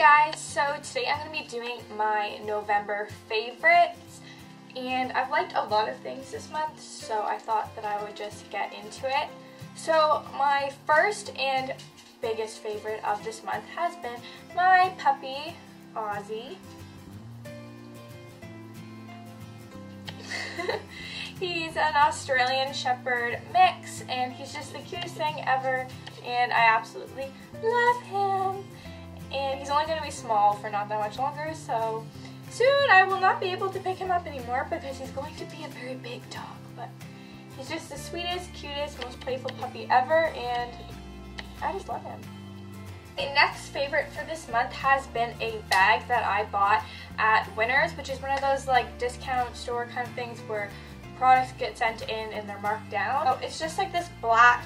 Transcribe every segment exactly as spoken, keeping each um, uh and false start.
guys, so today I'm going to be doing my November favorites, and I've liked a lot of things this month, so I thought that I would just get into it. So my first and biggest favorite of this month has been my puppy, Ozzy. He's an Australian Shepherd mix, and he's just the cutest thing ever, and I absolutely love him. And he's only going to be small for not that much longer, so soon I will not be able to pick him up anymore because he's going to be a very big dog. But he's just the sweetest, cutest, most playful puppy ever, and I just love him. My next favorite for this month has been a bag that I bought at Winners, which is one of those like discount store kind of things where products get sent in and they're marked down. So it's just like this black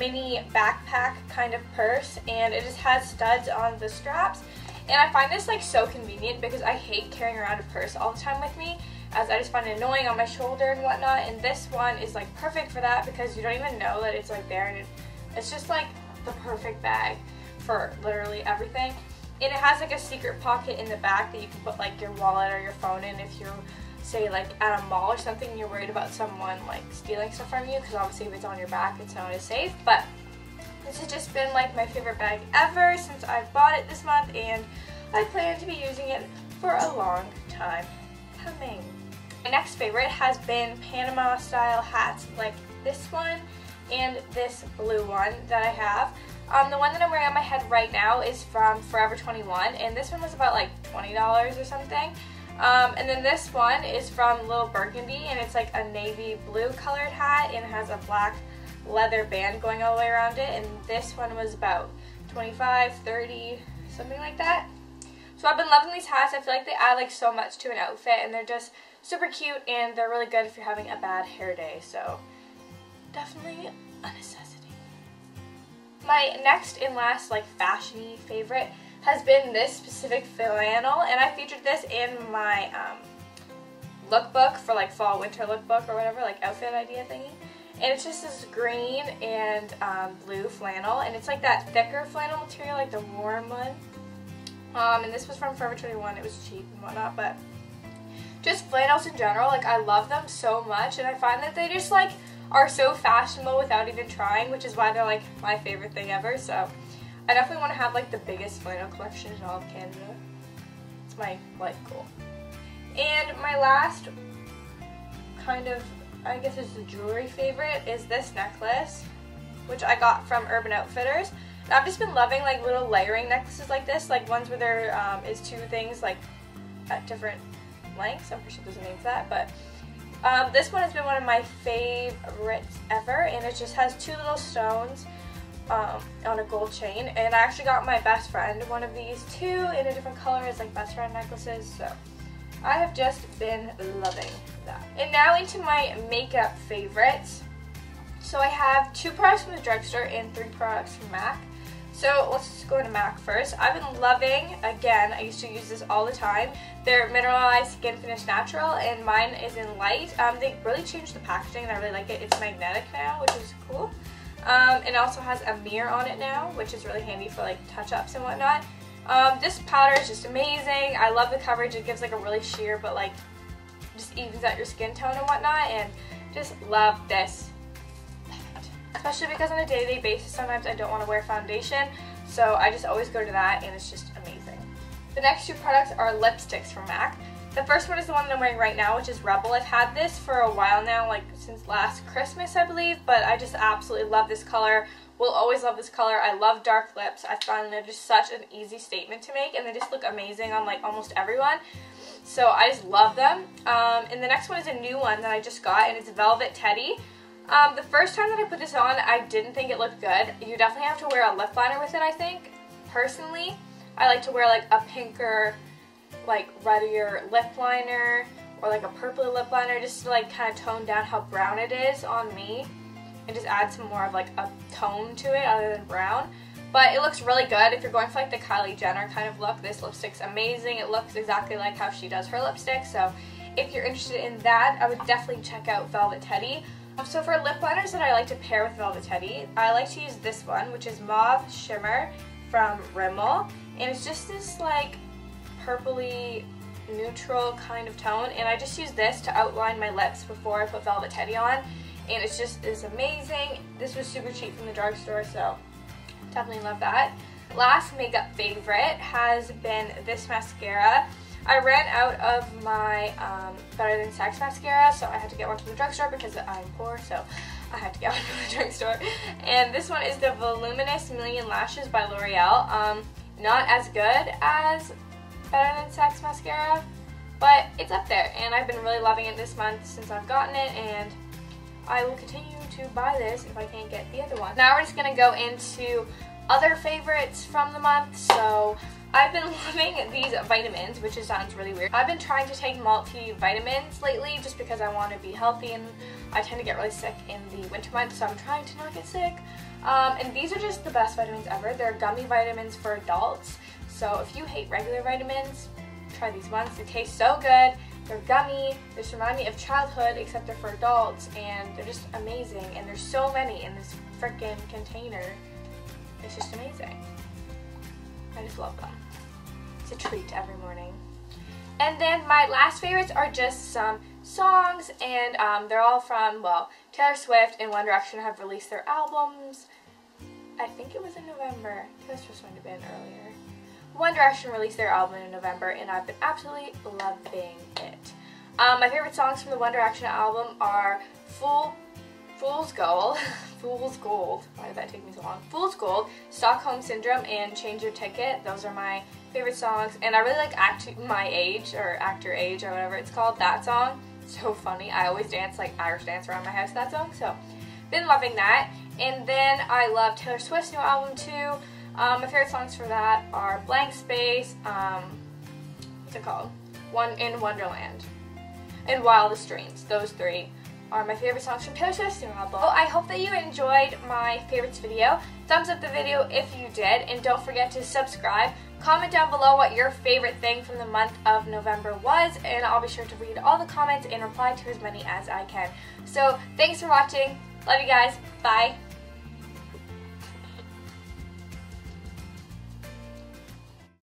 mini backpack kind of purse, and it just has studs on the straps, and I find this like so convenient because I hate carrying around a purse all the time with me, as I just find it annoying on my shoulder and whatnot, and this one is like perfect for that because you don't even know that it's like there, and it, it's just like the perfect bag for literally everything. And it has like a secret pocket in the back that you can put like your wallet or your phone in if you're, say, like at a mall or something and you're worried about someone like stealing stuff from you, because obviously if it's on your back it's not as safe. But this has just been like my favorite bag ever since I've bought it this month, and I plan to be using it for a long time coming. My next favorite has been Panama style hats like this one and this blue one that I have. Um, the one that I'm wearing on my head right now is from Forever twenty-one, and this one was about like twenty dollars or something. Um, and then this one is from Little Burgundy, and it's like a navy blue colored hat, and it has a black leather band going all the way around it, and this one was about twenty-five, thirty, something like that. So I've been loving these hats. I feel like they add like so much to an outfit, and they're just super cute, and they're really good if you're having a bad hair day, so definitely a necessity. My next and last like fashion-y favorite has been this specific flannel, and I featured this in my um, lookbook for like fall winter lookbook or whatever, like outfit idea thingy. And it's just this green and um, blue flannel, and it's like that thicker flannel material, like the warm one. Um, and this was from Forever twenty-one, it was cheap and whatnot, but just flannels in general, like I love them so much, and I find that they just like are so fashionable without even trying, which is why they're like my favorite thing ever. So I definitely want to have like the biggest flannel collection in all of Canada. It's my life goal. And my last kind of, I guess it's a jewelry favorite, is this necklace, which I got from Urban Outfitters. And I've just been loving like little layering necklaces like this, like ones where there um, is two things like at different lengths. I'm pretty sure there's a name for that, but um, this one has been one of my favorites ever, and it just has two little stones Um, on a gold chain, and I actually got my best friend one of these too in a different color as like best friend necklaces, so I have just been loving that. And now into my makeup favorites. So I have two products from the drugstore and three products from MAC. So let's just go into MAC first. I've been loving, again, I used to use this all the time, their Mineralized Skin Finish Natural, and mine is in light. Um, they really changed the packaging and I really like it. It's magnetic now, which is cool. Um, it also has a mirror on it now, which is really handy for like touch-ups and whatnot. Um, this powder is just amazing. I love the coverage. It gives like a really sheer, but like just evens out your skin tone and whatnot, and just love this palette. Especially because on a day-to-day basis sometimes I don't want to wear foundation, so I just always go to that, and it's just amazing. The next two products are lipsticks from MAC. The first one is the one that I'm wearing right now, which is Rebel. I've had this for a while now, like since last Christmas, I believe, but I just absolutely love this color. Will always love this color. I love dark lips. I find they're just such an easy statement to make, and they just look amazing on like almost everyone. So I just love them. Um, and the next one is a new one that I just got, and it's Velvet Teddy. Um, the first time that I put this on, I didn't think it looked good. You definitely have to wear a lip liner with it, I think. Personally, I like to wear like a pinker, like reddier lip liner, or like a purpley lip liner, just to like kind of tone down how brown it is on me, and just add some more of like a tone to it other than brown. But it looks really good if you're going for like the Kylie Jenner kind of look. This lipstick's amazing. It looks exactly like how she does her lipstick, so if you're interested in that, I would definitely check out Velvet Teddy. So for lip liners that I like to pair with Velvet Teddy, I like to use this one, which is Mauve Shimmer from Rimmel, and it's just this like purpley neutral kind of tone, and I just use this to outline my lips before I put Velvet Teddy on, and it's just is amazing. This was super cheap from the drugstore, so definitely love that. Last makeup favorite has been this mascara. I ran out of my um, Better Than Sex mascara, so I had to get one from the drugstore because I'm poor, so I had to get one from the drugstore. And this one is the Voluminous Million Lashes by L'Oreal. Um, not as good as Better Than Sex mascara, but it's up there, and I've been really loving it this month since I've gotten it, and I will continue to buy this if I can't get the other one. Now we're just going to go into other favorites from the month, so I've been loving these vitamins, which it sounds really weird. I've been trying to take multivitamins lately just because I want to be healthy, and I tend to get really sick in the winter months, so I'm trying to not get sick. Um, and these are just the best vitamins ever. They're gummy vitamins for adults, so if you hate regular vitamins, try these ones. They taste so good. They're gummy. They just remind me of childhood, except they're for adults, and they're just amazing, and there's so many in this freaking container. It's just amazing. I just love them. It's a treat every morning. And then my last favorites are just some songs, and um, they're all from, well, Taylor Swift and One Direction have released their albums. I think it was in November. Taylor Swift might have been earlier. One Direction released their album in November, and I've been absolutely loving it. Um, my favorite songs from the One Direction album are Fool, Fool's Gold, Fool's Gold, why did that take me so long? Fool's Gold, Stockholm Syndrome, and Change Your Ticket. Those are my favorite songs, and I really like Act My Age, or Actor Age, or whatever it's called, that song. So funny. I always dance, like, Irish dance around my house to that song, so been loving that. And then I love Taylor Swift's new album, too. Um, my favorite songs for that are Blank Space, um, what's it called? One in Wonderland, and Wildest Dreams. Those three are my favorite songs from Taylor Swift's new album. Well, I hope that you enjoyed my favorites video. Thumbs up the video if you did, and don't forget to subscribe. Comment down below what your favorite thing from the month of November was, and I'll be sure to read all the comments and reply to as many as I can. So, thanks for watching. Love you guys. Bye.